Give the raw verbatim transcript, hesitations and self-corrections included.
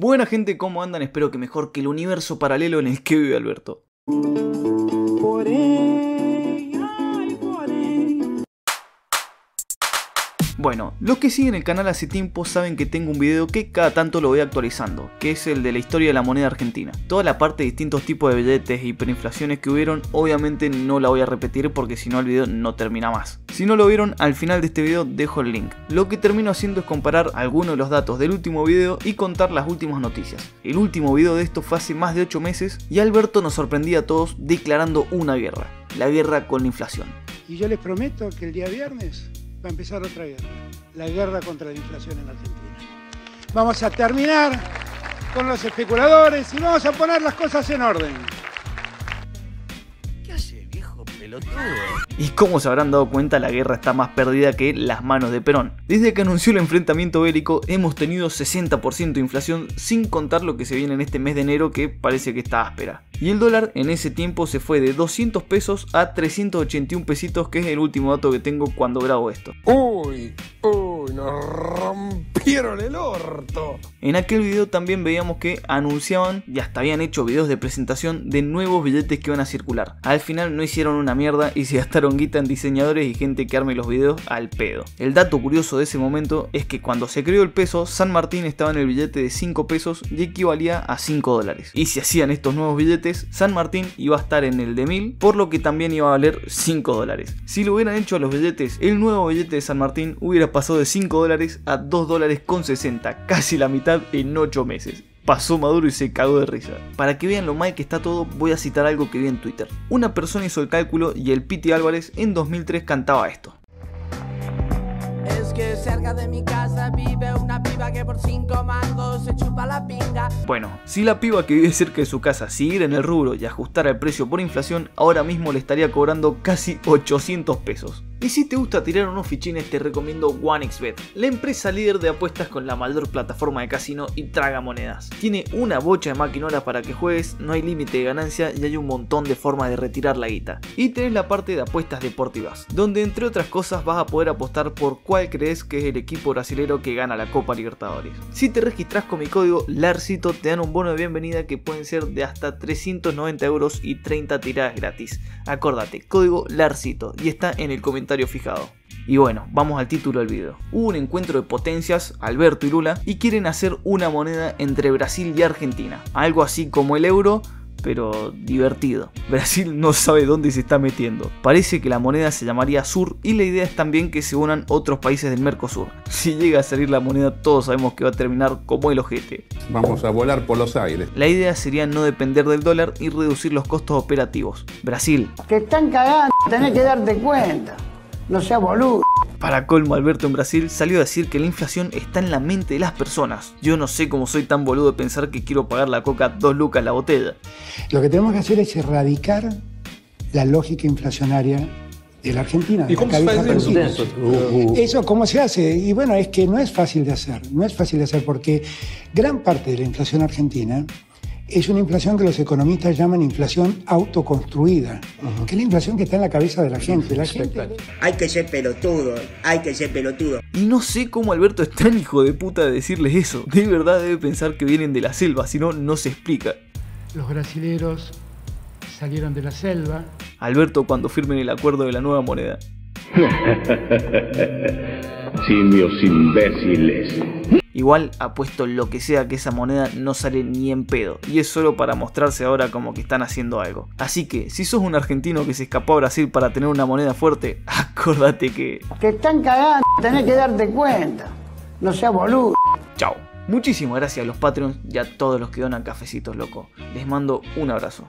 Buena gente, ¿cómo andan? Espero que mejor que el universo paralelo en el que vive Alberto. Por ahí, ay, por ahí. Bueno, los que siguen el canal hace tiempo saben que tengo un video que cada tanto lo voy actualizando, que es el de la historia de la moneda argentina. Toda la parte de distintos tipos de billetes y hiperinflaciones que hubieron, obviamente no la voy a repetir porque si no el video no termina más. Si no lo vieron, al final de este video dejo el link. Lo que termino haciendo es comparar algunos de los datos del último video y contar las últimas noticias. El último video de esto fue hace más de ocho meses y Alberto nos sorprendía a todos declarando una guerra. La guerra con la inflación. Y yo les prometo que el día viernes va a empezar otra guerra. La guerra contra la inflación en Argentina. Vamos a terminar con los especuladores y vamos a poner las cosas en orden. ¿Qué hace, viejo pelotudo? Y como se habrán dado cuenta, la guerra está más perdida que las manos de Perón. Desde que anunció el enfrentamiento bélico hemos tenido sesenta por ciento de inflación, sin contar lo que se viene en este mes de enero que parece que está áspera. Y el dólar en ese tiempo se fue de doscientos pesos a trescientos ochenta y un pesitos, que es el último dato que tengo cuando grabo esto. Uy, uy, nos rompieron el orto. En aquel video también veíamos que anunciaban y hasta habían hecho videos de presentación de nuevos billetes que iban a circular. Al final no hicieron una mierda y se gastaron guita en diseñadores y gente que arme los videos al pedo. El dato curioso de ese momento es que cuando se creó el peso, San Martín estaba en el billete de cinco pesos y equivalía a cinco dólares. Y si hacían estos nuevos billetes, San Martín iba a estar en el de mil, por lo que también iba a valer cinco dólares. Si lo hubieran hecho a los billetes, el nuevo billete de San Martín hubiera pasado de cinco dólares a dos dólares con sesenta, casi la mitad en ocho meses. Pasó Maduro y se cagó de risa. Para que vean lo mal que está todo, voy a citar algo que vi en Twitter. Una persona hizo el cálculo y el Pity Álvarez en dos mil tres cantaba esto. Es que cerca de mi casa vive una piba que por cinco mangos se chupa la pinga. Bueno, si la piba que vive cerca de su casa siguiera en el rubro y ajustara el precio por inflación, ahora mismo le estaría cobrando casi ochocientos pesos. Y si te gusta tirar unos fichines, te recomiendo OneXbet, la empresa líder de apuestas con la mayor plataforma de casino y tragamonedas. Tiene una bocha de maquinola para que juegues, no hay límite de ganancia y hay un montón de formas de retirar la guita. Y tenés la parte de apuestas deportivas, donde entre otras cosas vas a poder apostar por cuál crees que es el equipo brasilero que gana la Copa Libertadores. Si te registras con mi código LARCITO te dan un bono de bienvenida que pueden ser de hasta trescientos noventa euros y treinta tiradas gratis. Acordate, código LARCITO y está en el comentario fijado. Y bueno, vamos al título del video. Hubo un encuentro de potencias, Alberto y Lula, y quieren hacer una moneda entre Brasil y Argentina, algo así como el euro, pero divertido. Brasil no sabe dónde se está metiendo. Parece que la moneda se llamaría Sur y la idea es también que se unan otros países del Mercosur. Si llega a salir la moneda, todos sabemos que va a terminar como el ojete. Vamos a volar por los aires. La idea sería no depender del dólar y reducir los costos operativos. Brasil, te están cagando, tenés que darte cuenta. No sea boludo. Para colmo, Alberto en Brasil salió a decir que la inflación está en la mente de las personas. Yo no sé cómo soy tan boludo de pensar que quiero pagar la coca dos lucas la botella. Lo que tenemos que hacer es erradicar la lógica inflacionaria de la Argentina. ¿Y cómo se hace eso? Eso, ¿cómo se hace? Y bueno, es que no es fácil de hacer. No es fácil de hacer porque gran parte de la inflación argentina es una inflación que los economistas llaman inflación autoconstruida, uh-huh. que es la inflación que está en la cabeza de la gente. La gente... Hay que ser pelotudo, hay que ser pelotudo. Y no sé cómo Alberto es tan hijo de puta de decirles eso. De verdad debe pensar que vienen de la selva, si no, no se explica. Los brasileros salieron de la selva. Alberto cuando firmen el acuerdo de la nueva moneda. Simios imbéciles. Igual apuesto lo que sea que esa moneda no sale ni en pedo, y es solo para mostrarse ahora como que están haciendo algo. Así que, si sos un argentino que se escapó a Brasil para tener una moneda fuerte, acordate que... Te están cagando, tenés que darte cuenta. No seas boludo. Chao. Muchísimas gracias a los Patreons y a todos los que donan cafecitos, loco. Les mando un abrazo.